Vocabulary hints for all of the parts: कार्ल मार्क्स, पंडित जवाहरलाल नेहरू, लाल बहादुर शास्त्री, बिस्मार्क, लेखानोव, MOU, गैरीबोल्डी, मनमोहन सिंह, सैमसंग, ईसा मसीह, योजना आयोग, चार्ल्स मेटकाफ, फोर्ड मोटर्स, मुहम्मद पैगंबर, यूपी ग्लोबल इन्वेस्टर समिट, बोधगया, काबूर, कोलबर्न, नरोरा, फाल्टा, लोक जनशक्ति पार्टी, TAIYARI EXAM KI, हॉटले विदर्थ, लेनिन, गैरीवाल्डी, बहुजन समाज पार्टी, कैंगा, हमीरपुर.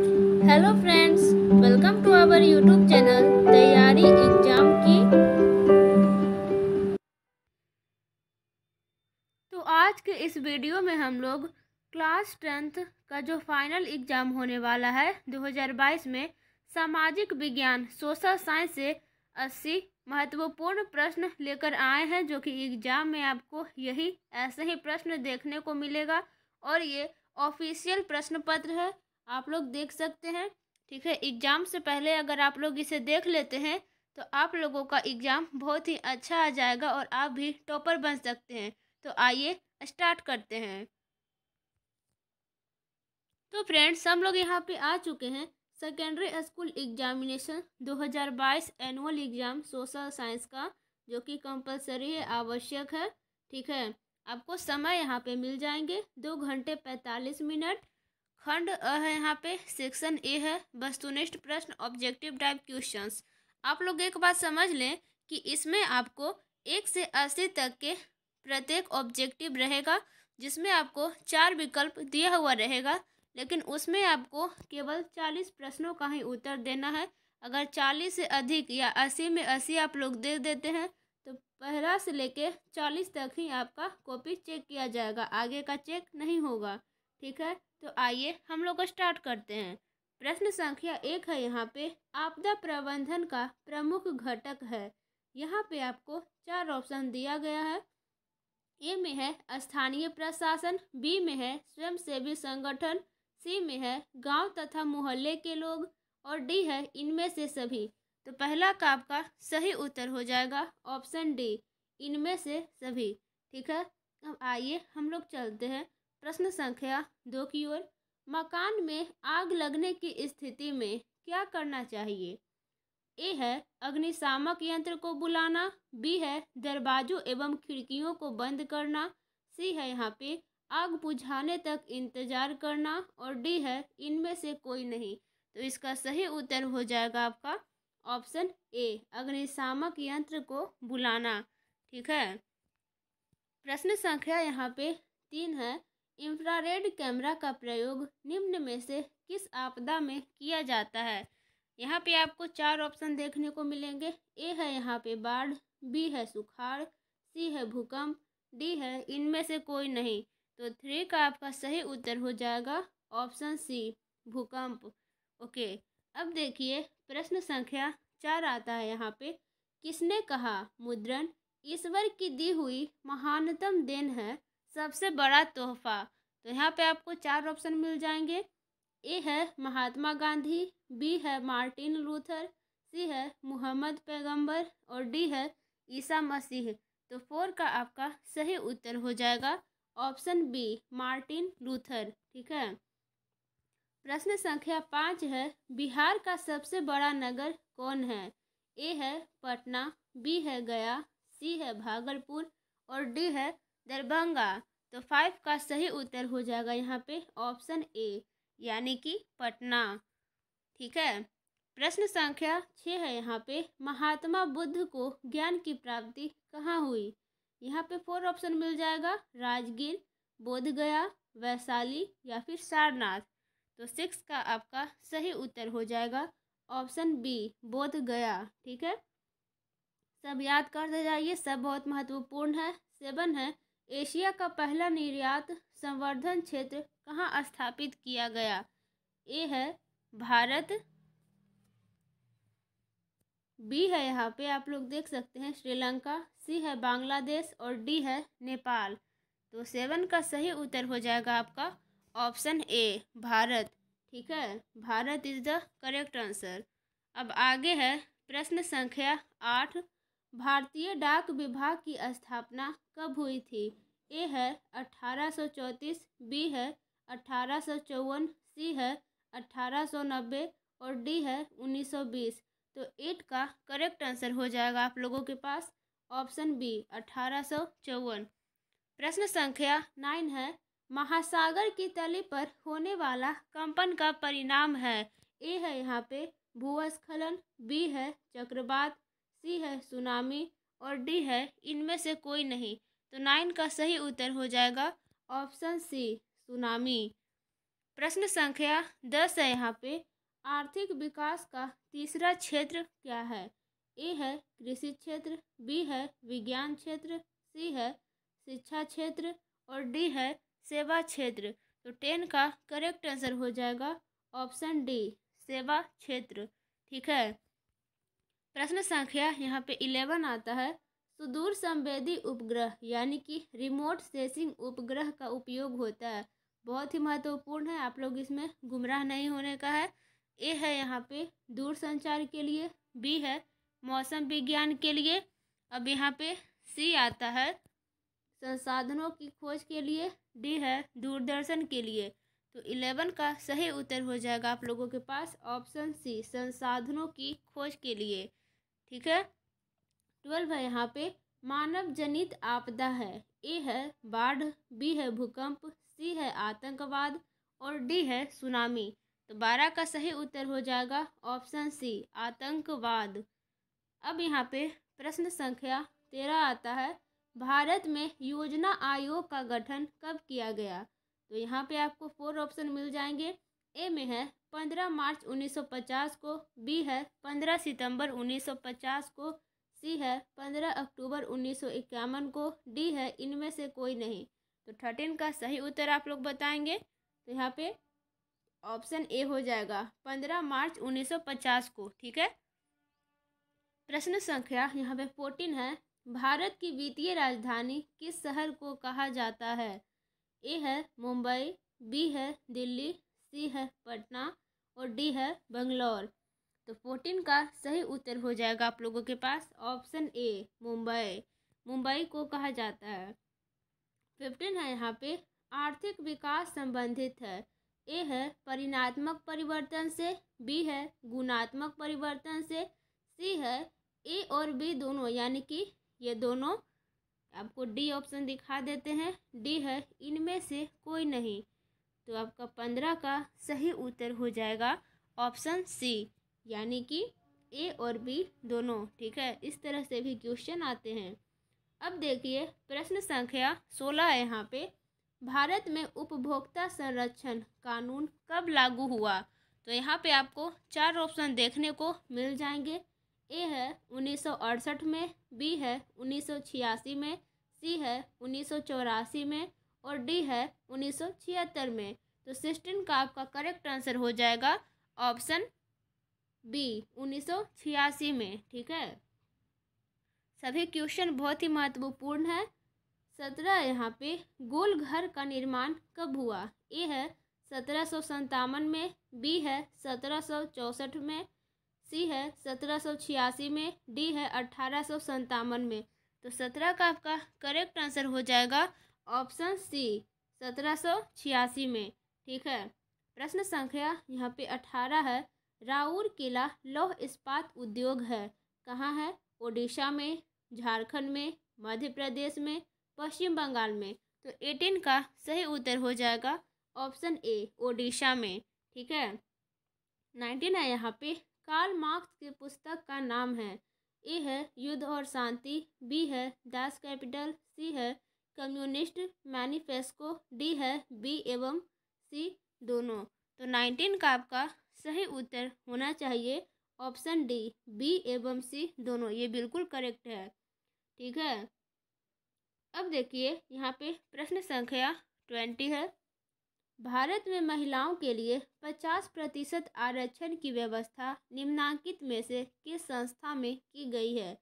Hello friends, welcome to our YouTube channel तैयारी exam की। तो आज के इस वीडियो में हम लोग क्लास 10th का जो फाइनल एग्ज़ाम होने वाला है 2022 में, सामाजिक विज्ञान सोशल साइंस से 80 महत्वपूर्ण प्रश्न लेकर आए हैं, जो कि एग्ज़ाम में आपको यही ऐसे ही प्रश्न देखने को मिलेगा। और ये ऑफिशियल प्रश्न पत्र है, आप लोग देख सकते हैं। ठीक है, एग्ज़ाम से पहले अगर आप लोग इसे देख लेते हैं तो आप लोगों का एग्ज़ाम बहुत ही अच्छा आ जाएगा और आप भी टॉपर बन सकते हैं। तो आइए स्टार्ट करते हैं। तो फ्रेंड्स, हम लोग यहाँ पे आ चुके हैं secondary school examination 2022 annual exam social science का, जो कि कंपलसरी है, आवश्यक है। ठीक है, आपको समय यहाँ पे मिल जाएंगे 2 घंटे 45 मिनट। खंड अ है यहाँ पे, सेक्शन ए है वस्तुनिष्ठ प्रश्न, ऑब्जेक्टिव टाइप क्वेश्चंस। आप लोग एक बात समझ लें कि इसमें आपको 1 से 80 तक के प्रत्येक ऑब्जेक्टिव रहेगा, जिसमें आपको 4 विकल्प दिया हुआ रहेगा, लेकिन उसमें आपको केवल 40 प्रश्नों का ही उत्तर देना है। अगर 40 से अधिक या 80 में 80 आप लोग दे देते हैं तो पहला से लेके 40 तक ही आपका कॉपी चेक किया जाएगा, आगे का चेक नहीं होगा। ठीक है, तो आइए हम लोग स्टार्ट करते हैं। प्रश्न संख्या 1 है यहाँ पे, आपदा प्रबंधन का प्रमुख घटक है। यहाँ पे आपको 4 ऑप्शन दिया गया है। ए में है स्थानीय प्रशासन, बी में है स्वयंसेवी संगठन, सी में है गांव तथा मोहल्ले के लोग, और डी है इनमें से सभी। तो पहला का आपका सही उत्तर हो जाएगा ऑप्शन डी, इनमें से सभी। ठीक है, अब आइए हम लोग चलते हैं प्रश्न संख्या 2 की ओर। मकान में आग लगने की स्थिति में क्या करना चाहिए? ए है अग्निशामक यंत्र को बुलाना, बी है दरवाजों एवं खिड़कियों को बंद करना, सी है यहाँ पे आग बुझाने तक इंतजार करना, और डी है इनमें से कोई नहीं। तो इसका सही उत्तर हो जाएगा आपका ऑप्शन ए, अग्निशामक यंत्र को बुलाना। ठीक है, प्रश्न संख्या यहाँ पे 3 है, इंफ्रारेड कैमरा का प्रयोग निम्न में से किस आपदा में किया जाता है? यहाँ पे आपको 4 ऑप्शन देखने को मिलेंगे। ए है यहाँ पे बाढ़, बी है सुखाड़, सी है भूकंप, डी है इनमें से कोई नहीं। तो 3 का आपका सही उत्तर हो जाएगा ऑप्शन सी, भूकंप। ओके, अब देखिए प्रश्न संख्या 4 आता है यहाँ पे, किसने कहा मुद्रण ईश्वर की दी हुई महानतम देन है, सबसे बड़ा तोहफा? तो यहाँ पे आपको 4 ऑप्शन मिल जाएंगे। ए है महात्मा गांधी, बी है मार्टिन लूथर, सी है मुहम्मद पैगंबर, और डी है ईसा मसीह। तो 4 का आपका सही उत्तर हो जाएगा ऑप्शन बी, मार्टिन लूथर। ठीक है, प्रश्न संख्या 5 है, बिहार का सबसे बड़ा नगर कौन है? ए है पटना, बी है गया, सी है भागलपुर, और डी है दरभंगा। तो 5 का सही उत्तर हो जाएगा यहाँ पे ऑप्शन ए, यानी कि पटना। ठीक है, प्रश्न संख्या 6 है यहाँ पे, महात्मा बुद्ध को ज्ञान की प्राप्ति कहाँ हुई? यहाँ पे 4 ऑप्शन मिल जाएगा, राजगीर, बोधगया, वैशाली, या फिर सारनाथ। तो 6 का आपका सही उत्तर हो जाएगा ऑप्शन बी, बोधगया। ठीक है, सब याद करते जाइए, सब बहुत महत्वपूर्ण है। 7 है, एशिया का पहला निर्यात संवर्धन क्षेत्र कहाँ स्थापित किया गया? ए है भारत, बी है यहाँ पे आप लोग देख सकते हैं श्रीलंका, सी है बांग्लादेश, और डी है नेपाल। तो 7 का सही उत्तर हो जाएगा आपका ऑप्शन ए, भारत। ठीक है, Bharat is the correct answer. अब आगे है प्रश्न संख्या 8, भारतीय डाक विभाग की स्थापना कब हुई थी? ए है 1834, बी है 1854, सी है 1890, और डी है 1920। तो 8 का करेक्ट आंसर हो जाएगा आप लोगों के पास ऑप्शन बी, 1854। प्रश्न संख्या 9 है, महासागर की तली पर होने वाला कंपन का परिणाम है? ए है यहाँ पे भूस्खलन, बी है चक्रवात, सी है सुनामी, और डी है इनमें से कोई नहीं। तो 9 का सही उत्तर हो जाएगा ऑप्शन सी, सुनामी। प्रश्न संख्या 10 है यहाँ पे, आर्थिक विकास का तीसरा क्षेत्र क्या है? ए है कृषि क्षेत्र, बी है विज्ञान क्षेत्र, सी है शिक्षा क्षेत्र और डी है सेवा क्षेत्र। तो 10 का करेक्ट आंसर हो जाएगा ऑप्शन डी, सेवा क्षेत्र। ठीक है, प्रश्न संख्या यहाँ पे 11 आता है, सुदूर संवेदी उपग्रह यानी कि रिमोट सेंसिंग उपग्रह का उपयोग होता है। बहुत ही महत्वपूर्ण है, आप लोग इसमें गुमराह नहीं होने का है। ए है यहाँ पे दूर संचार के लिए, बी है मौसम विज्ञान के लिए, अब यहाँ पे सी आता है संसाधनों की खोज के लिए, डी है दूरदर्शन के लिए। तो 11 का सही उत्तर हो जाएगा आप लोगों के पास ऑप्शन सी, संसाधनों की खोज के लिए। ठीक है, 12 है यहाँ पे मानव जनित आपदा है। ए है बाढ़, बी है भूकंप, सी है आतंकवाद और डी है सुनामी। तो 12 का सही उत्तर हो जाएगा ऑप्शन सी, आतंकवाद। अब यहाँ पे प्रश्न संख्या 13 आता है, भारत में योजना आयोग का गठन कब किया गया? तो यहाँ पे आपको 4 ऑप्शन मिल जाएंगे। ए में है 15 मार्च 1950 को, बी है 15 सितंबर 1950 को, सी है 15 अक्टूबर 1951 को, डी है इनमें से कोई नहीं। तो 13 का सही उत्तर आप लोग बताएंगे, तो यहाँ पे ऑप्शन ए हो जाएगा 15 मार्च 1950 को। ठीक है, प्रश्न संख्या यहाँ पे 14 है, भारत की वित्तीय राजधानी किस शहर को कहा जाता है? ए है मुंबई, बी है दिल्ली, सी है पटना और डी है बंगलौर। तो 14 का सही उत्तर हो जाएगा आप लोगों के पास ऑप्शन ए, मुंबई, मुंबई को कहा जाता है। 15 है यहाँ पे आर्थिक विकास संबंधित है। ए है परिणात्मक परिवर्तन से, बी है गुणात्मक परिवर्तन से, सी है ए और बी दोनों यानी कि ये दोनों, आपको डी ऑप्शन दिखा देते हैं, डी है इनमें से कोई नहीं। तो आपका 15 का सही उत्तर हो जाएगा ऑप्शन सी, यानी कि ए और बी दोनों। ठीक है, इस तरह से भी क्वेश्चन आते हैं। अब देखिए प्रश्न संख्या 16 है यहाँ पे, भारत में उपभोक्ता संरक्षण कानून कब लागू हुआ? तो यहाँ पे आपको 4 ऑप्शन देखने को मिल जाएंगे। ए है 1968 में, बी है 1986 में, सी है 1984 में और डी है 1976 में। तो 16 का आपका करेक्ट आंसर हो जाएगा ऑप्शन बी, 1986 में। ठीक है, सभी क्वेश्चन बहुत ही महत्वपूर्ण है। 17 यहाँ पे गोल घर का निर्माण कब हुआ? ए है 1757 में, बी है 1764 में, सी है 1786 में, डी है 1857 में। तो 17 का आपका करेक्ट आंसर हो जाएगा ऑप्शन सी, 1786 में। ठीक है, प्रश्न संख्या यहाँ पे 18 है, राउर किला लौह इस्पात उद्योग है, कहाँ है? ओडिशा में, झारखंड में, मध्य प्रदेश में, पश्चिम बंगाल में। तो 18 का सही उत्तर हो जाएगा ऑप्शन ए, ओडिशा में। ठीक है, 19 है यहाँ पे कार्ल मार्क्स की पुस्तक का नाम है। ए है युद्ध और शांति, बी है दास कैपिटल, सी है कम्युनिस्ट मैनिफेस्टो, डी है बी एवं सी दोनों। तो 19 का आपका सही उत्तर होना चाहिए ऑप्शन डी, बी एवं सी दोनों, ये बिल्कुल करेक्ट है। ठीक है, अब देखिए यहाँ पे प्रश्न संख्या 20 है, भारत में महिलाओं के लिए 50% आरक्षण की व्यवस्था निम्नांकित में से किस संस्था में की गई है?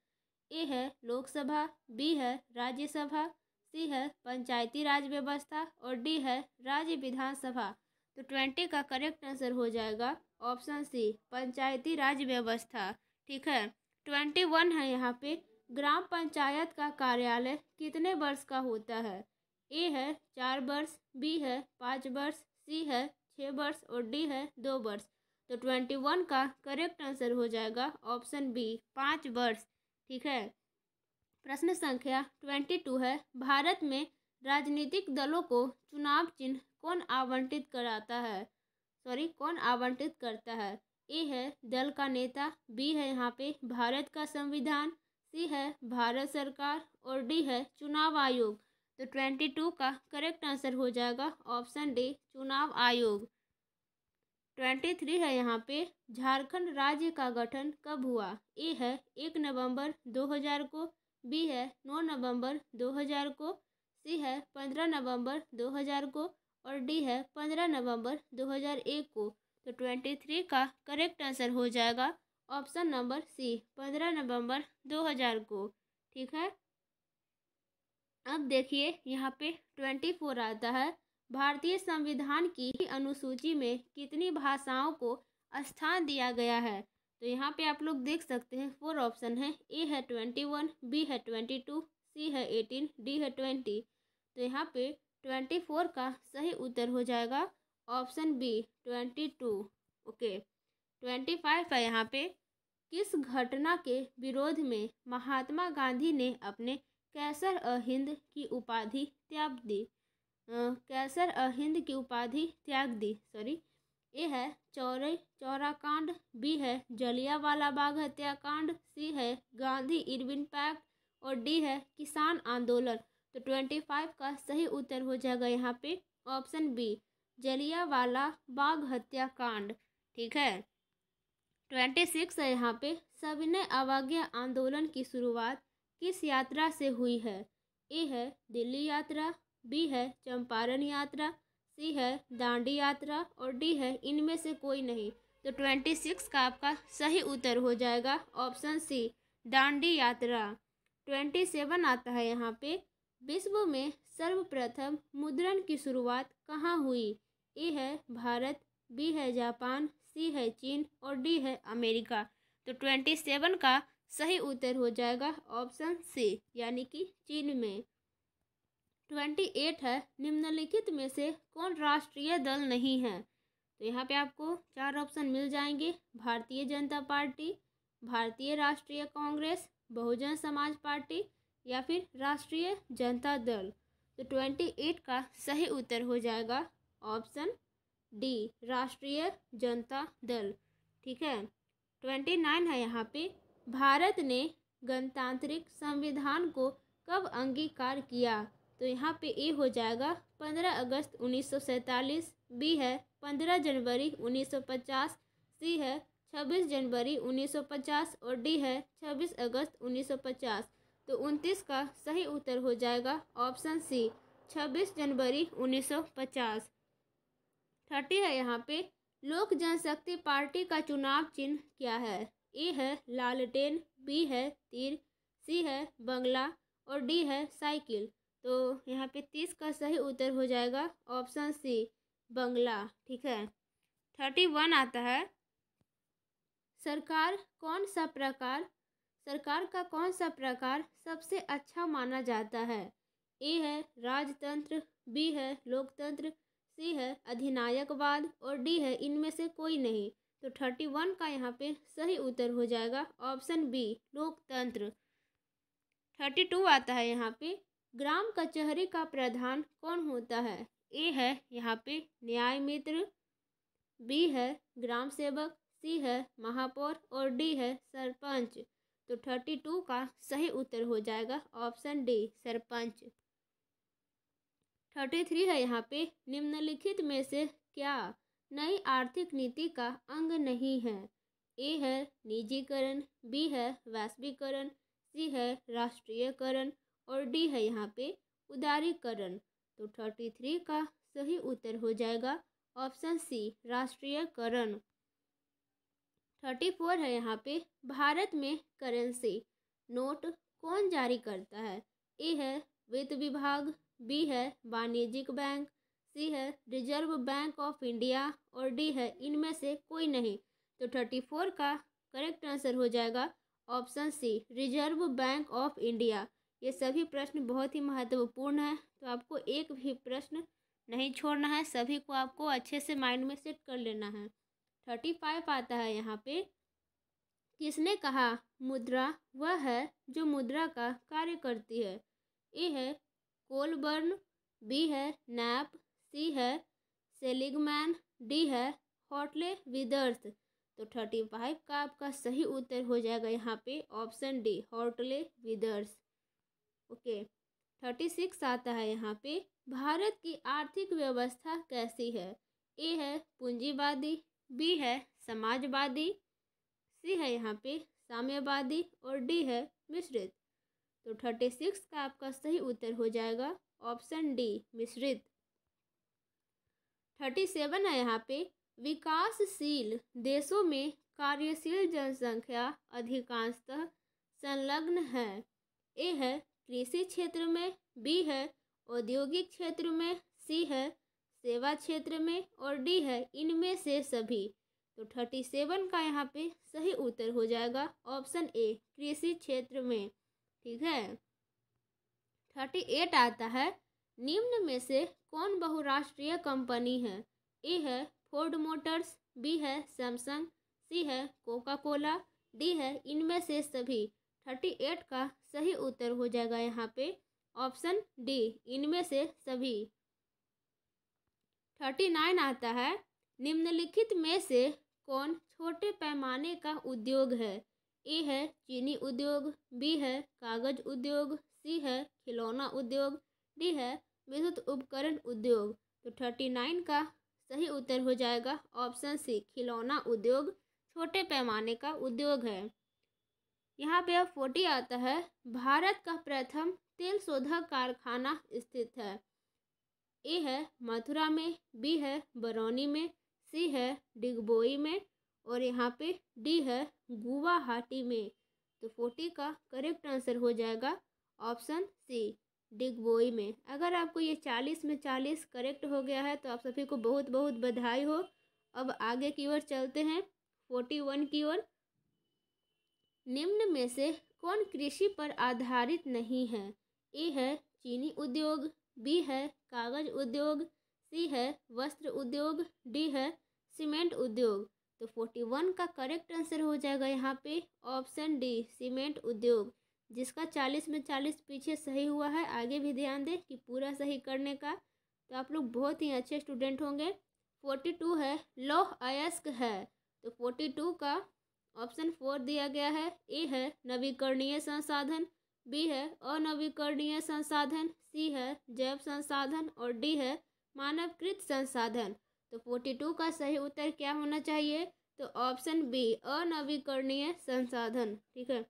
ए है लोकसभा, बी है राज्यसभा, सी है पंचायती राज व्यवस्था और डी है राज्य विधानसभा। तो 20 का करेक्ट आंसर हो जाएगा ऑप्शन सी, पंचायती राज व्यवस्था। ठीक है, 21 है यहाँ पे, ग्राम पंचायत का कार्यालय कितने वर्ष का होता है? ए है 4 वर्ष, बी है 5 वर्ष, सी है 6 वर्ष और डी है 2 वर्ष। तो 21 का करेक्ट आंसर हो जाएगा ऑप्शन बी, 5 वर्ष। ठीक है, प्रश्न संख्या 22 है, भारत में राजनीतिक दलों को चुनाव चिन्ह कौन आवंटित करता है? ए है दल का नेता, बी है यहाँ पे भारत का संविधान, सी है भारत सरकार और डी है चुनाव आयोग। तो 22 का करेक्ट आंसर हो जाएगा ऑप्शन डी, चुनाव आयोग। 23 है यहाँ पे। झारखंड राज्य का गठन कब हुआ? ए है 1 नवंबर 2000 को, बी है 9 नवंबर 2000 को, सी है 15 नवंबर 2000 को और डी है 15 नवंबर 2001 को। तो 23 का करेक्ट आंसर हो जाएगा ऑप्शन नंबर सी 15 नवंबर 2000 को। ठीक है, अब देखिए यहाँ पे 24 आता है। भारतीय संविधान की अनुसूची में कितनी भाषाओं को स्थान दिया गया है? तो यहाँ पे आप लोग देख सकते हैं 4 ऑप्शन है। ए है 21, बी है 22, सी है 18, डी है 20। तो यहाँ पे 24 का सही उत्तर हो जाएगा ऑप्शन बी 22। ओके, 25 है यहाँ पे। किस घटना के विरोध में महात्मा गांधी ने अपने कैसर अ हिंद की उपाधि त्याग दी? कैसर अ हिंद की उपाधि त्याग दी, सॉरी। ए है चौराकांड, बी है जलियांवाला बाग हत्याकांड, सी है गांधी इरविन पैक्ट और डी है किसान आंदोलन। तो 25 का सही उत्तर हो जाएगा यहाँ पे ऑप्शन बी जलियांवाला बाग हत्याकांड। ठीक है, 26 है यहाँ पे। सविनय अवज्ञा आंदोलन की शुरुआत किस यात्रा से हुई है? ए है दिल्ली यात्रा, बी है चंपारण यात्रा, सी है दांडी यात्रा और डी है इनमें से कोई नहीं। तो 26 का आपका सही उत्तर हो जाएगा ऑप्शन सी दांडी यात्रा। 27 आता है यहाँ पे। विश्व में सर्वप्रथम मुद्रण की शुरुआत कहाँ हुई? ए है भारत, बी है जापान, सी है चीन और डी है अमेरिका। तो 27 का सही उत्तर हो जाएगा ऑप्शन सी यानी कि चीन में। 28 है। निम्नलिखित में से कौन राष्ट्रीय दल नहीं है? तो यहाँ पे आपको 4 ऑप्शन मिल जाएंगे। भारतीय जनता पार्टी, भारतीय राष्ट्रीय कांग्रेस, बहुजन समाज पार्टी या फिर राष्ट्रीय जनता दल। तो 28 का सही उत्तर हो जाएगा ऑप्शन डी राष्ट्रीय जनता दल। ठीक है, 29 है यहाँ पे। भारत ने गणतांत्रिक संविधान को कब अंगीकार किया? तो यहाँ पे ए हो जाएगा 15 अगस्त 1947, बी है 15 जनवरी 1950, सी है 26 जनवरी 1950 और डी है 26 अगस्त 1950। तो 29 का सही उत्तर हो जाएगा ऑप्शन सी 26 जनवरी 1950। 30 है यहाँ पे। लोक जनशक्ति पार्टी का चुनाव चिन्ह क्या है? ए है लालटेन, बी है तीर, सी है बंगला और डी है साइकिल। तो यहाँ पे 30 का सही उत्तर हो जाएगा ऑप्शन सी बंगला। ठीक है, 31 आता है। सरकार का कौन सा प्रकार सबसे अच्छा माना जाता है? ए है राजतंत्र, बी है लोकतंत्र, सी है अधिनायकवाद और डी है इनमें से कोई नहीं। तो 31 का यहाँ पे सही उत्तर हो जाएगा ऑप्शन बी लोकतंत्र। 32 आता है यहाँ पे। ग्राम कचहरी का प्रधान कौन होता है? ए है यहाँ पे न्याय मित्र, बी है ग्राम सेवक, सी है महापौर और डी है सरपंच। तो 32 का सही उत्तर हो जाएगा ऑप्शन डी सरपंच। 33 है यहाँ पे। निम्नलिखित में से क्या नई आर्थिक नीति का अंग नहीं है? ए है निजीकरण, बी है वैश्वीकरण, सी है राष्ट्रीयकरण और डी है यहाँ पे उदारीकरण। तो 33 का सही उत्तर हो जाएगा ऑप्शन सी राष्ट्रीयकरण। 34 है यहाँ पे। भारत में करेंसी नोट कौन जारी करता है? ए है वित्त विभाग, बी है वाणिज्यिक बैंक, सी है रिजर्व बैंक ऑफ इंडिया और डी है इनमें से कोई नहीं। तो 34 का करेक्ट आंसर हो जाएगा option C Reserve Bank of India. ये सभी प्रश्न बहुत ही महत्वपूर्ण है, तो आपको एक भी प्रश्न नहीं छोड़ना है, सभी को आपको अच्छे से माइंड में सेट कर लेना है। 35 आता है यहाँ पे। किसने कहा मुद्रा वह है जो मुद्रा का कार्य करती है? ए है कोलबर्न, बी है नैप, सी है सेलिगमैन, डी है हॉटले विदर्थ। तो 35 का आपका सही उत्तर हो जाएगा यहाँ पे ऑप्शन डी हॉटले विदर्थ। ओके, 36 आता है यहाँ पे। भारत की आर्थिक व्यवस्था कैसी है? ए है पूंजीवादी, बी है समाजवादी, सी है यहाँ पे साम्यवादी और डी है मिश्रित। तो 36 का आपका सही उत्तर हो जाएगा ऑप्शन डी मिश्रित। 37 है यहाँ पे विकासशील देशों में कार्यशील जनसंख्या अधिकांशतः संलग्न है। ए है कृषि क्षेत्र में, बी है औद्योगिक क्षेत्र में, सी है सेवा क्षेत्र में और डी है इनमें से सभी। तो 37 का यहाँ पे सही उत्तर हो जाएगा ऑप्शन ए कृषि क्षेत्र में। ठीक है। 38 आता है निम्न में से कौन बहुराष्ट्रीय कंपनी है। ए है फोर्ड मोटर्स, बी है सैमसंग, सी है कोका कोला, डी है इनमें से सभी। 38 का सही उत्तर हो जाएगा यहाँ पे ऑप्शन डी इनमें से सभी। 39 आता है निम्नलिखित में से कौन छोटे पैमाने का उद्योग है। ए है चीनी उद्योग, बी है कागज उद्योग, सी है खिलौना उद्योग, डी है विद्युत उपकरण उद्योग। तो 39 का सही उत्तर हो जाएगा ऑप्शन सी खिलौना उद्योग छोटे पैमाने का उद्योग है। यहाँ पे अब 40 आता है भारत का प्रथम तेल शोधक कारखाना स्थित है। ए है मथुरा में, बी है बरौनी में, सी है डिगबोई में और यहाँ पे डी है गुवाहाटी में। तो 40 का करेक्ट आंसर हो जाएगा ऑप्शन सी डिगबोई में। अगर आपको ये 40 में 40 करेक्ट हो गया है तो आप सभी को बहुत बहुत बधाई हो। अब आगे की ओर चलते हैं 41 की ओर। निम्न में से कौन कृषि पर आधारित नहीं है। ए है चीनी उद्योग, बी है कागज उद्योग, सी है वस्त्र उद्योग, डी है सीमेंट उद्योग। तो 41 का करेक्ट आंसर हो जाएगा यहाँ पे ऑप्शन डी सीमेंट उद्योग, जिसका 40 में 40 पीछे सही हुआ है। आगे भी ध्यान दें कि पूरा सही करने का। तो आप लोग बहुत ही अच्छे स्टूडेंट होंगे। 42 है लौह अयस्क है। तो 42 का ऑप्शन 4 दिया गया है। ए है नवीकरणीय संसाधन, बी है अनवीकरणीय संसाधन, सी है जैव संसाधन और डी है मानवकृत संसाधन। तो 42 का सही उत्तर क्या होना चाहिए, तो ऑप्शन बी अनवीकरणीय संसाधन। ठीक है।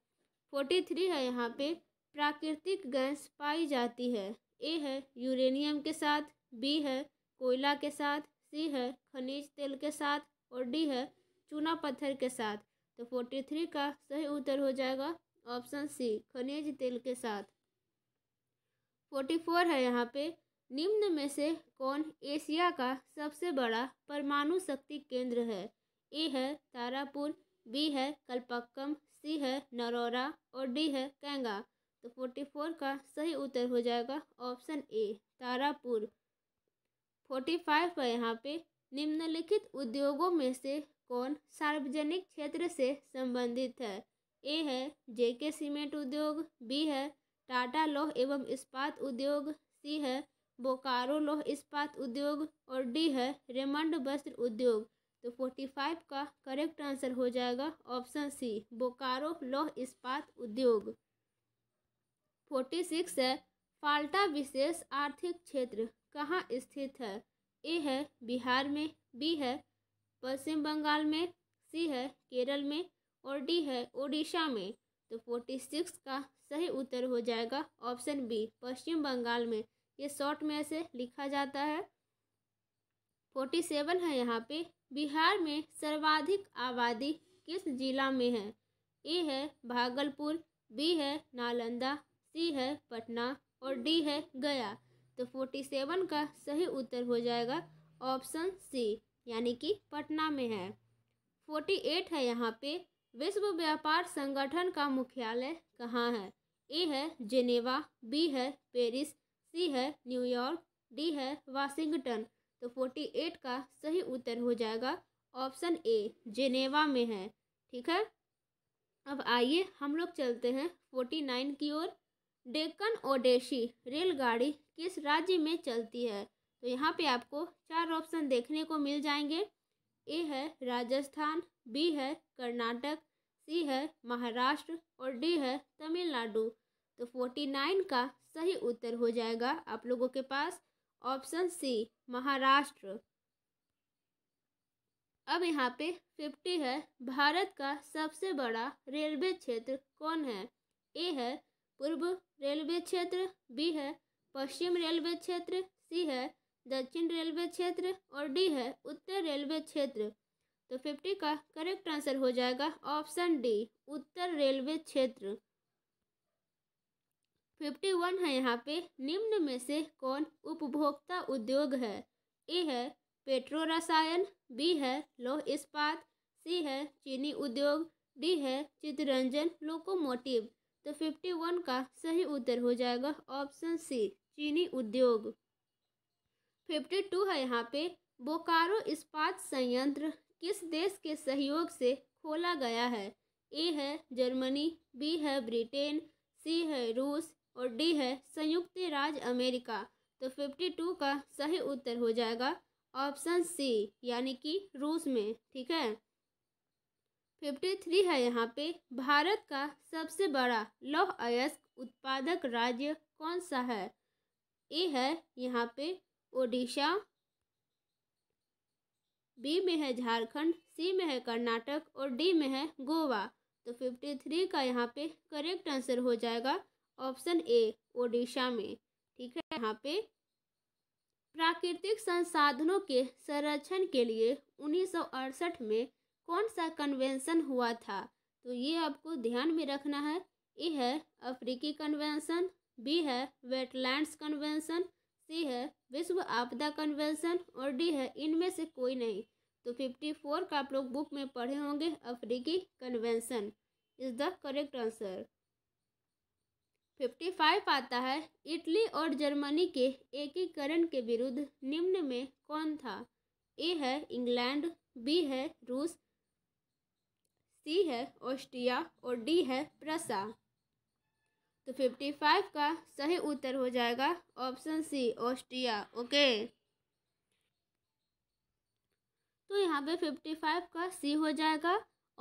43 है यहाँ पे प्राकृतिक गैस पाई जाती है। ए है यूरेनियम के साथ, बी है कोयला के साथ, सी है खनिज तेल के साथ और डी है चूना पत्थर के साथ। तो 43 का सही उत्तर हो जाएगा ऑप्शन सी खनिज तेल के साथ। 44 है यहाँ पे निम्न में से कौन एशिया का सबसे बड़ा परमाणु शक्ति केंद्र है। ए है तारापुर, बी है कलपक्कम, सी है नरोरा और डी है कैंगा। तो 44 का सही उत्तर हो जाएगा ऑप्शन ए तारापुर। 45 है यहाँ पे निम्नलिखित उद्योगों में से कौन सार्वजनिक क्षेत्र से संबंधित है। ए है जेके सीमेंट उद्योग, बी है टाटा लौह एवं इस्पात उद्योग, सी है बोकारो लौह इस्पात उद्योग और डी है रेमंड वस्त्र उद्योग। तो 45 का करेक्ट आंसर हो जाएगा ऑप्शन सी बोकारो लौह इस्पात उद्योग। 46 है फाल्टा विशेष आर्थिक क्षेत्र कहाँ स्थित है। ए है बिहार में, बी है पश्चिम बंगाल में, सी है केरल में और डी है ओडिशा में। तो 46 का सही उत्तर हो जाएगा ऑप्शन बी पश्चिम बंगाल में। ये शॉर्ट में ऐसे लिखा जाता है। 47 है यहाँ पे बिहार में सर्वाधिक आबादी किस जिला में है। ए है भागलपुर, बी है नालंदा, सी है पटना और डी है गया। तो 47 का सही उत्तर हो जाएगा ऑप्शन सी यानी कि पटना में है। 48 है यहाँ पे विश्व व्यापार संगठन का मुख्यालय कहाँ है। ए है जेनेवा, बी है पेरिस, सी है न्यूयॉर्क, डी है वाशिंगटन। तो 48 का सही उत्तर हो जाएगा ऑप्शन ए जेनेवा में है। ठीक है। अब आइए हम लोग चलते हैं 49 की ओर। डेक्कन ओडेसी रेलगाड़ी किस राज्य में चलती है। तो यहाँ पे आपको 4 ऑप्शन देखने को मिल जाएंगे। ए है राजस्थान, बी है कर्नाटक, सी है महाराष्ट्र और डी है तमिलनाडु। तो 49 का सही उत्तर हो जाएगा आप लोगों के पास ऑप्शन सी महाराष्ट्र। अब यहाँ पे 50 है। भारत का सबसे बड़ा रेलवे क्षेत्र कौन है? ए है पूर्व रेलवे क्षेत्र, बी है पश्चिम रेलवे क्षेत्र, सी है दक्षिण रेलवे क्षेत्र और डी है उत्तर रेलवे क्षेत्र। तो 50 का करेक्ट आंसर हो जाएगा ऑप्शन डी उत्तर रेलवे क्षेत्र। 51 है यहाँ पे, निम्न में से कौन उपभोक्ता उद्योग है? ए है पेट्रो रसायन, बी है लौह इस्पात, सी है चीनी उद्योग, डी है चितरंजन लोकोमोटिव। तो 51 का सही उत्तर हो जाएगा ऑप्शन सी चीनी उद्योग। 52 है यहाँ पे, बोकारो इस्पात संयंत्र किस देश के सहयोग से खोला गया है? ए है जर्मनी, बी है ब्रिटेन, सी है रूस और डी है संयुक्त राज्य अमेरिका। तो 52 का सही उत्तर हो जाएगा ऑप्शन सी यानी कि रूस में। ठीक है। 53 है यहाँ पे, भारत का सबसे बड़ा लौह अयस्क उत्पादक राज्य कौन सा है? ए है यहाँ पे ओडिशा, बी में है झारखंड, सी में है कर्नाटक और डी में है गोवा। तो 53 का यहाँ पे करेक्ट आंसर हो जाएगा ऑप्शन ए ओडिशा में। ठीक है। यहाँ पे प्राकृतिक संसाधनों के संरक्षण के लिए 1968 में कौन सा कन्वेंशन हुआ था? तो ये आपको ध्यान में रखना है। ए है अफ्रीकी कन्वेंशन, बी है वेटलैंड्स कन्वेंशन, सी है विश्व आपदा कन्वेंशन और डी है इनमें से कोई नहीं। तो 54 का आप लोग बुक में पढ़े होंगे, अफ्रीकी convention is the correct answer. 55 आता है, इटली और जर्मनी के एकीकरण के विरुद्ध निम्न में कौन था? ए है इंग्लैंड, बी है रूस, सी है ऑस्ट्रिया और डी है प्रसा। तो 55 का सही उत्तर हो जाएगा ऑप्शन सी ऑस्ट्रिया। ओके, तो यहाँ पे 55 का सी हो जाएगा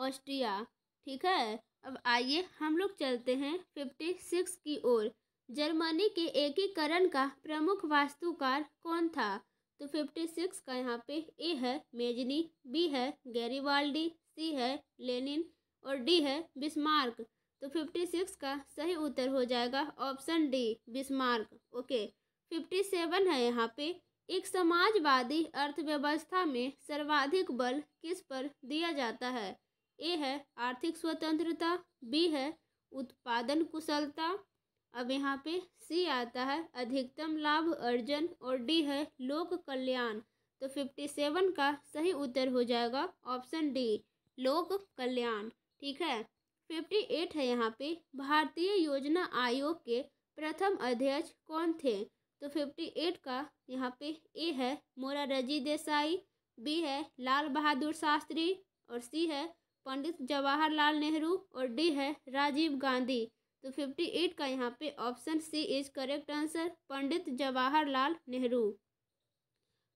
ऑस्ट्रिया। ठीक है। अब आइए हम लोग चलते हैं 56 की ओर। जर्मनी के एकीकरण का प्रमुख वास्तुकार कौन था? तो 56 का यहाँ पे ए है मेजनी, बी है गैरीवाल्डी, सी है लेनिन और डी है बिस्मार्क। तो 56 का सही उत्तर हो जाएगा ऑप्शन डी बिस्मार्क। ओके। 57 है यहाँ पे, एक समाजवादी अर्थव्यवस्था में सर्वाधिक बल किस पर दिया जाता है? ए है आर्थिक स्वतंत्रता, बी है उत्पादन कुशलता, अब यहाँ पे सी आता है अधिकतम लाभ अर्जन और डी है लोक कल्याण। तो 57 का सही उत्तर हो जाएगा ऑप्शन डी लोक कल्याण। ठीक है। 58 है यहाँ पे, भारतीय योजना आयोग के प्रथम अध्यक्ष कौन थे? तो 58 का यहाँ पे ए है मोरारजी देसाई, बी है लाल बहादुर शास्त्री और सी है पंडित जवाहरलाल नेहरू और डी है राजीव गांधी। तो 58 का यहाँ पे option C is correct answer पंडित जवाहरलाल नेहरू।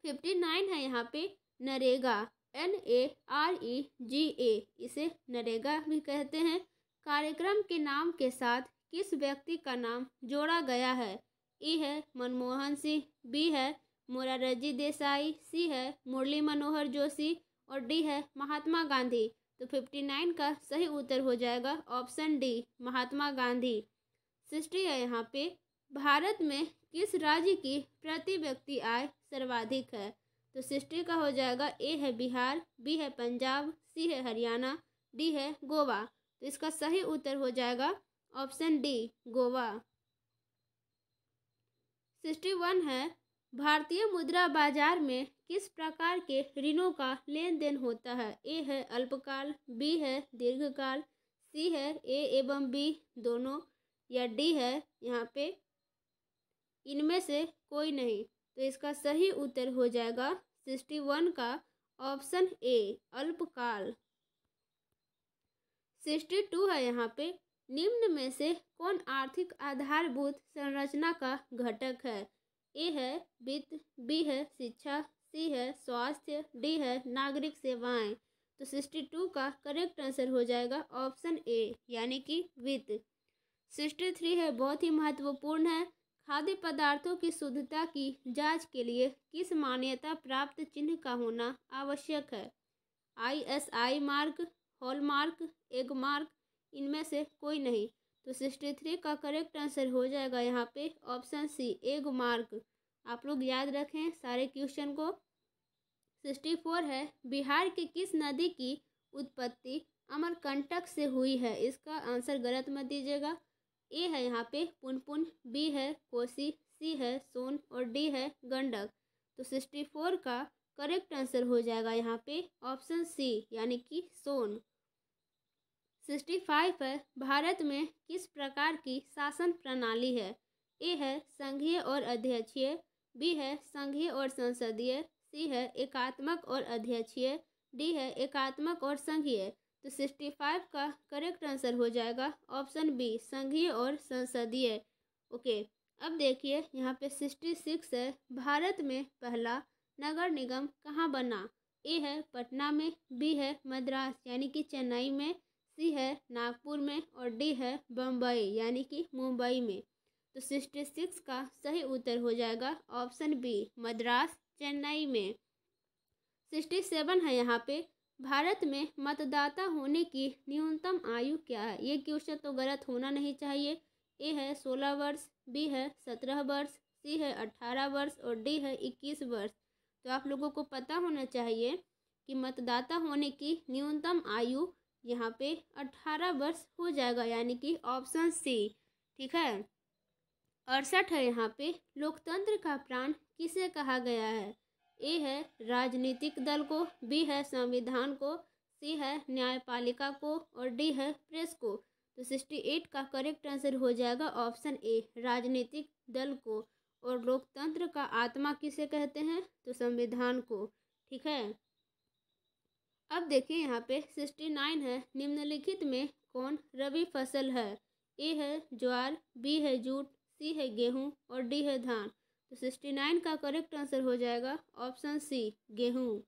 59 है यहाँ पे, नरेगा, NAREGA इसे नरेगा भी कहते हैं, कार्यक्रम के नाम के साथ किस व्यक्ति का नाम जोड़ा गया है? ए है मनमोहन सिंह, बी है मोरारजी देसाई, सी है मुरली मनोहर जोशी और डी है महात्मा गांधी। तो 59 का सही उत्तर हो जाएगा ऑप्शन डी महात्मा गांधी। 60 है यहाँ पे, भारत में किस राज्य की प्रति व्यक्ति आय सर्वाधिक है? तो 60 का हो जाएगा ए है बिहार, बी है पंजाब, सी है हरियाणा, डी है गोवा। तो इसका सही उत्तर हो जाएगा ऑप्शन डी गोवा। 61 है, भारतीय मुद्रा बाजार में किस प्रकार के ऋणों का लेन देन होता है? ए है अल्पकाल, बी है दीर्घकाल, सी है ए एवं बी दोनों या डी है यहाँ पे इनमें से कोई नहीं। तो इसका सही उत्तर हो जाएगा 61 का ऑप्शन ए अल्पकाल। 62 है यहाँ पे, निम्न में से कौन आर्थिक आधारभूत संरचना का घटक है? ए है वित्त, बी है शिक्षा, सी है स्वास्थ्य, डी है नागरिक सेवाएं। तो 62 का करेक्ट आंसर हो जाएगा ऑप्शन ए यानी कि वित्त। 63 है, बहुत ही महत्वपूर्ण है, खाद्य पदार्थों की शुद्धता की जांच के लिए किस मान्यता प्राप्त चिन्ह का होना आवश्यक है? ISI mark, hallmark, egg mark, इनमें से कोई नहीं। तो 63 का करेक्ट आंसर हो जाएगा यहाँ पे ऑप्शन सी, एग मार्क। आप लोग याद रखें सारे क्वेश्चन को। 64 है, बिहार के किस नदी की उत्पत्ति अमरकंटक से हुई है? इसका आंसर गलत मत दीजिएगा। ए है यहाँ पे पुनपुन, बी है कोसी, सी है सोन और डी है गंडक। तो 64 का करेक्ट आंसर हो जाएगा यहाँ पे ऑप्शन सी यानी कि सोन। 65 है, भारत में किस प्रकार की शासन प्रणाली है? ए है संघीय और अध्यक्षीय, बी है संघीय और संसदीय, सी है एकात्मक और अध्यक्षीय, डी है एकात्मक और संघीय। तो 65 का करेक्ट आंसर हो जाएगा ऑप्शन बी, संघीय और संसदीय। ओके, अब देखिए यहाँ पे 66 है, भारत में पहला नगर निगम कहाँ बना? ए है पटना में, बी है मद्रास यानी कि चेन्नई में, सी है नागपुर में और डी है बम्बई यानी कि मुंबई में। तो 66 का सही उत्तर हो जाएगा ऑप्शन बी, मद्रास, चेन्नई में। 67 है यहाँ पे, भारत में मतदाता होने की न्यूनतम आयु क्या है? ये क्वेश्चन तो गलत होना नहीं चाहिए। ए है 16 वर्ष, बी है 17 वर्ष, सी है 18 वर्ष और डी है 21 वर्ष। तो आप लोगों को पता होना चाहिए कि मतदाता होने की न्यूनतम आयु यहाँ पे 18 वर्ष हो जाएगा यानी कि ऑप्शन सी, ठीक है। 68 है यहाँ पे, लोकतंत्र का प्राण किसे कहा गया है? ए है राजनीतिक दल को, बी है संविधान को, सी है न्यायपालिका को और डी है प्रेस को। तो 68 का करेक्ट आंसर हो जाएगा ऑप्शन ए, राजनीतिक दल को। और लोकतंत्र का आत्मा किसे कहते हैं? तो संविधान को, ठीक है। अब देखिए यहाँ पे 69 है, निम्नलिखित में कौन रबी फसल है? ए है ज्वार, बी है जूट, सी है गेहूँ और डी है धान। तो 69 का करेक्ट आंसर हो जाएगा ऑप्शन सी, गेहूँ।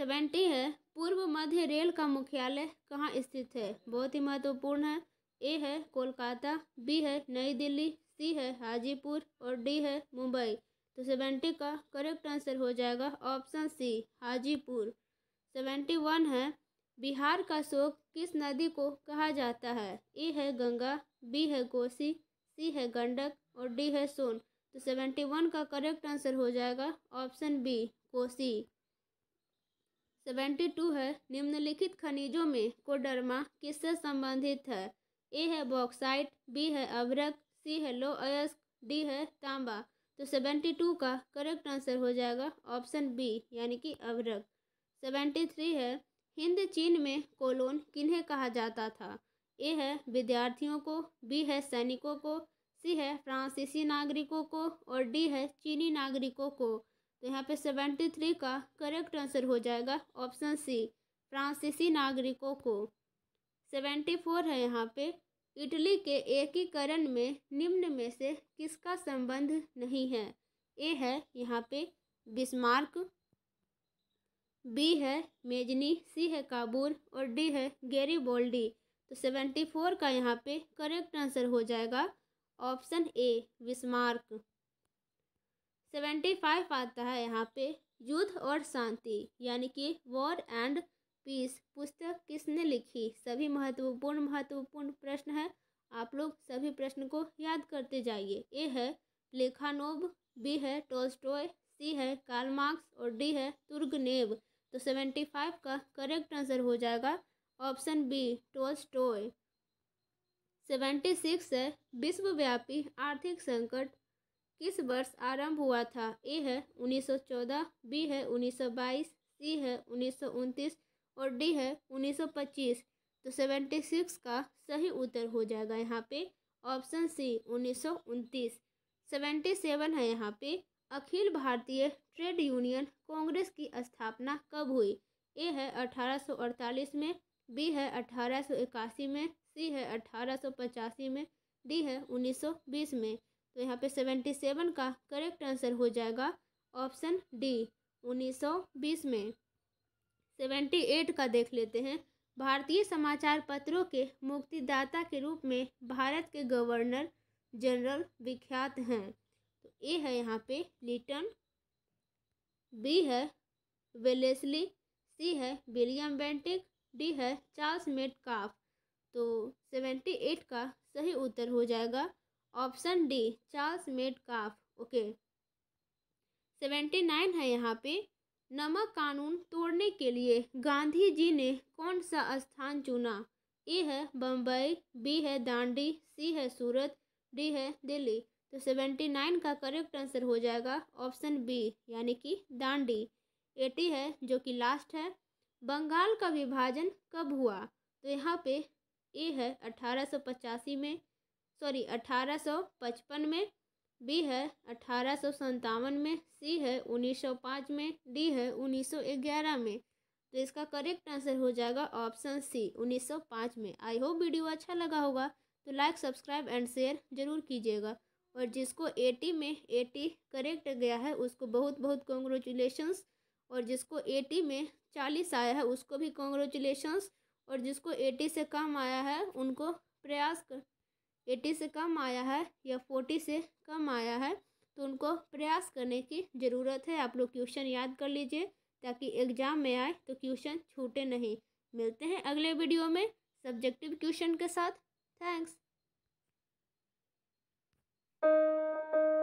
70 है, पूर्व मध्य रेल का मुख्यालय कहाँ स्थित है? बहुत ही महत्वपूर्ण है। ए है कोलकाता, बी है नई दिल्ली, सी है हाजीपुर और डी है मुंबई। तो 70 का करेक्ट आंसर हो जाएगा ऑप्शन सी, हाजीपुर। 71 है, बिहार का शोक किस नदी को कहा जाता है? ए है गंगा, बी है कोसी, सी है गंडक और डी है सोन। तो 71 का करेक्ट आंसर हो जाएगा ऑप्शन बी, कोसी। 72 है, निम्नलिखित खनिजों में कोडरमा किससे संबंधित है? ए है बॉक्साइट, बी है अभ्रक, सी है लो अयस्क, डी है तांबा। तो 72 का करेक्ट आंसर हो जाएगा ऑप्शन बी यानी कि अभ्रक। 73 है, हिंद चीन में कोलोन किन्हें कहा जाता था? ए है विद्यार्थियों को, बी है सैनिकों को, सी है फ्रांसीसी नागरिकों को और डी है चीनी नागरिकों को। तो यहाँ पे 73 का करेक्ट आंसर हो जाएगा ऑप्शन सी, फ्रांसीसी नागरिकों को। 74 है यहाँ पे, इटली के एकीकरण में निम्न में से किसका संबंध नहीं है? ए है यहाँ पे बिस्मार्क, बी है मेजनी, सी है काबूर और डी है गैरीबोल्डी। तो 74 का यहाँ पे करेक्ट आंसर हो जाएगा ऑप्शन ए, बिस्मार्क। 75 आता है यहाँ पे, युद्ध और शांति यानी कि वॉर एंड पीस पुस्तक किसने लिखी? सभी महत्वपूर्ण प्रश्न है, आप लोग सभी प्रश्न को याद करते जाइए। ए है लेखानोव, बी है टॉलस्टॉय, सी है कार्ल मार्क्स और डी है तुर्गनेव। तो 75 का करेक्ट आंसर हो जाएगा ऑप्शन बी, टॉलस्टॉय। 76 है, विश्वव्यापी आर्थिक संकट किस वर्ष आरंभ हुआ था? ए है 1914, बी है 1922, सी है 1929 और डी है 1925। तो 76 का सही उत्तर हो जाएगा यहाँ पे ऑप्शन सी, 1929। 77 है यहाँ पे, अखिल भारतीय ट्रेड यूनियन कांग्रेस की स्थापना कब हुई? ए है 1848 में, बी है 1881 में, सी है 1885 में, डी है 1920 में। तो यहाँ पे 77 का करेक्ट आंसर हो जाएगा ऑप्शन डी, 1920 में। 78 का देख लेते हैं, भारतीय समाचार पत्रों के मुक्तिदाता के रूप में भारत के गवर्नर जनरल विख्यात हैं। तो ए है यहाँ पे लिटन, बी है वेलेस्ली, सी है विलियम बेंटिक, डी है चार्ल्स मेटकाफ। तो 78 का सही उत्तर हो जाएगा option D चार्ल्स मेटकाफ। Okay 79 है यहाँ पे, नमक कानून तोड़ने के लिए गांधी जी ने कौन सा स्थान चुना? ए है बम्बई, बी है दांडी, सी है सूरत, डी है दिल्ली। तो 79 का करेक्ट आंसर हो जाएगा ऑप्शन बी यानी कि दांडी। 80 है जो कि लास्ट है, बंगाल का विभाजन कब हुआ? तो यहाँ पे ए है 1885 में, सॉरी 1855 में, बी है 1857 में, सी है 1905 में, डी है 1911 में। तो इसका करेक्ट आंसर हो जाएगा ऑप्शन सी 1905 में। आई होप वीडियो अच्छा लगा होगा, तो लाइक सब्सक्राइब एंड शेयर जरूर कीजिएगा। और जिसको 80 में 80 करेक्ट गया है उसको बहुत बहुत कॉन्ग्रेचुलेशंस, और जिसको 80 में 40 आया है उसको भी कॉन्ग्रेचुलेशंस, और जिसको 80 से कम आया है उनको प्रयास कर 80 से कम आया है या 40 से कम आया है तो उनको प्रयास करने की ज़रूरत है। आप लोग क्वेश्चन याद कर लीजिए ताकि एग्ज़ाम में आए तो क्वेश्चन छूटे नहीं। मिलते हैं अगले वीडियो में सब्जेक्टिव क्वेश्चन के साथ। थैंक्स।